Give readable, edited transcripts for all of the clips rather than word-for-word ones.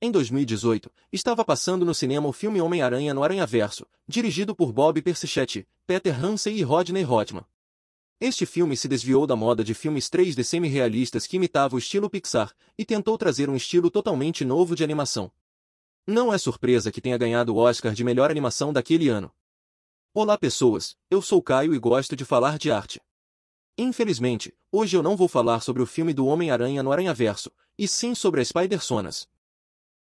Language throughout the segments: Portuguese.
Em 2018, estava passando no cinema o filme Homem-Aranha no Aranhaverso, dirigido por Bob Persichetti, Peter Ramsey e Rodney Hotman. Este filme se desviou da moda de filmes 3D semi-realistas que imitava o estilo Pixar e tentou trazer um estilo totalmente novo de animação. Não é surpresa que tenha ganhado o Oscar de melhor animação daquele ano. Olá pessoas, eu sou Caio e gosto de falar de arte. Infelizmente, hoje eu não vou falar sobre o filme do Homem-Aranha no Aranhaverso, e sim sobre as Spider-Sonas.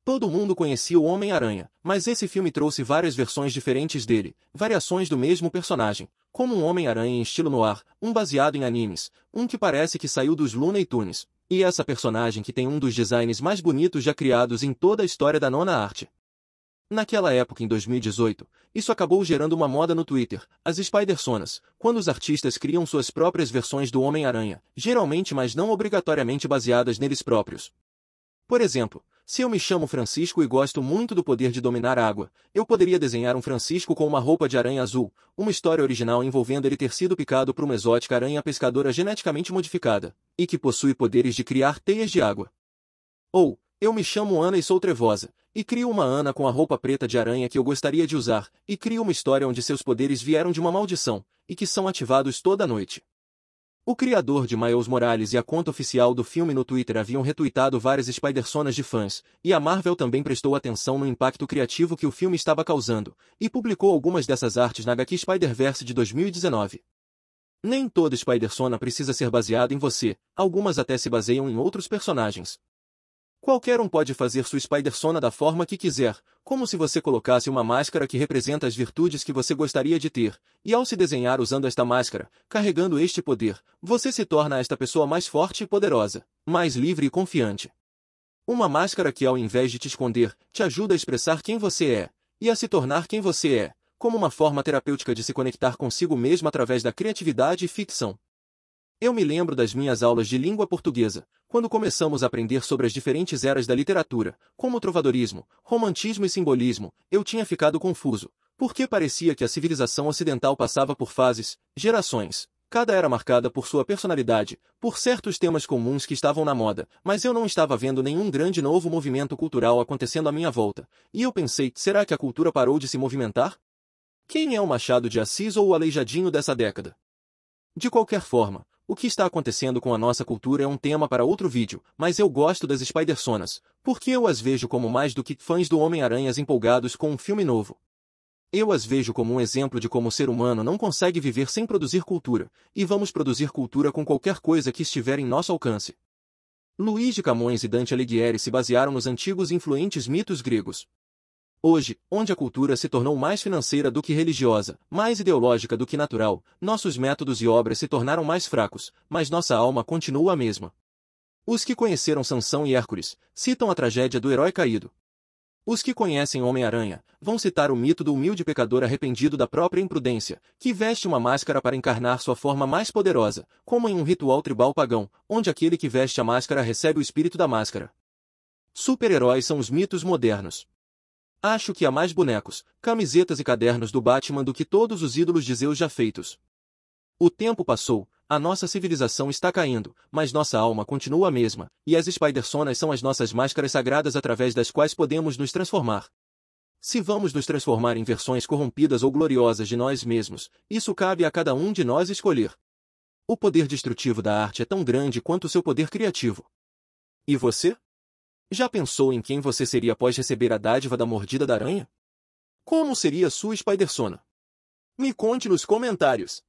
Todo mundo conhecia o Homem-Aranha, mas esse filme trouxe várias versões diferentes dele, variações do mesmo personagem, como um Homem-Aranha em estilo noir, um baseado em animes, um que parece que saiu dos Looney Tunes, e essa personagem que tem um dos designs mais bonitos já criados em toda a história da nona arte. Naquela época, em 2018, isso acabou gerando uma moda no Twitter, as Spider-Sonas, quando os artistas criam suas próprias versões do Homem-Aranha, geralmente mas não obrigatoriamente baseadas neles próprios. Por exemplo, se eu me chamo Francisco e gosto muito do poder de dominar a água, eu poderia desenhar um Francisco com uma roupa de aranha azul, uma história original envolvendo ele ter sido picado por uma exótica aranha pescadora geneticamente modificada, e que possui poderes de criar teias de água. Ou, eu me chamo Ana e sou trevosa, e crio uma Ana com a roupa preta de aranha que eu gostaria de usar, e crio uma história onde seus poderes vieram de uma maldição, e que são ativados toda noite. O criador de Miles Morales e a conta oficial do filme no Twitter haviam retuitado várias Spider-Sonas de fãs, e a Marvel também prestou atenção no impacto criativo que o filme estava causando, e publicou algumas dessas artes na HQ Spider-Verse de 2019. Nem toda Spider-Sona precisa ser baseada em você, algumas até se baseiam em outros personagens. Qualquer um pode fazer sua Spider-Sona da forma que quiser, como se você colocasse uma máscara que representa as virtudes que você gostaria de ter, e ao se desenhar usando esta máscara, carregando este poder, você se torna esta pessoa mais forte e poderosa, mais livre e confiante. Uma máscara que, ao invés de te esconder, te ajuda a expressar quem você é, e a se tornar quem você é, como uma forma terapêutica de se conectar consigo mesmo através da criatividade e ficção. Eu me lembro das minhas aulas de língua portuguesa, quando começamos a aprender sobre as diferentes eras da literatura, como trovadorismo, romantismo e simbolismo, eu tinha ficado confuso, porque parecia que a civilização ocidental passava por fases, gerações. Cada era marcada por sua personalidade, por certos temas comuns que estavam na moda, mas eu não estava vendo nenhum grande novo movimento cultural acontecendo à minha volta, e eu pensei, será que a cultura parou de se movimentar? Quem é o Machado de Assis ou o Aleijadinho dessa década? De qualquer forma, o que está acontecendo com a nossa cultura é um tema para outro vídeo, mas eu gosto das Spider-Sonas, porque eu as vejo como mais do que fãs do Homem-Aranhas empolgados com um filme novo. Eu as vejo como um exemplo de como o ser humano não consegue viver sem produzir cultura, e vamos produzir cultura com qualquer coisa que estiver em nosso alcance. Luís de Camões e Dante Alighieri se basearam nos antigos e influentes mitos gregos. Hoje, onde a cultura se tornou mais financeira do que religiosa, mais ideológica do que natural, nossos métodos e obras se tornaram mais fracos, mas nossa alma continua a mesma. Os que conheceram Sansão e Hércules citam a tragédia do herói caído. Os que conhecem Homem-Aranha vão citar o mito do humilde pecador arrependido da própria imprudência, que veste uma máscara para encarnar sua forma mais poderosa, como em um ritual tribal pagão, onde aquele que veste a máscara recebe o espírito da máscara. Super-heróis são os mitos modernos. Acho que há mais bonecos, camisetas e cadernos do Batman do que todos os ídolos de Zeus já feitos. O tempo passou, a nossa civilização está caindo, mas nossa alma continua a mesma, e as Spider-Sonas são as nossas máscaras sagradas através das quais podemos nos transformar. Se vamos nos transformar em versões corrompidas ou gloriosas de nós mesmos, isso cabe a cada um de nós escolher. O poder destrutivo da arte é tão grande quanto o seu poder criativo. E você? Já pensou em quem você seria após receber a dádiva da mordida da aranha? Como seria sua Spider-Sona? Me conte nos comentários!